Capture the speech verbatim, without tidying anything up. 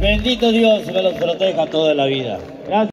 Bendito Dios, me los proteja toda la vida. Gracias.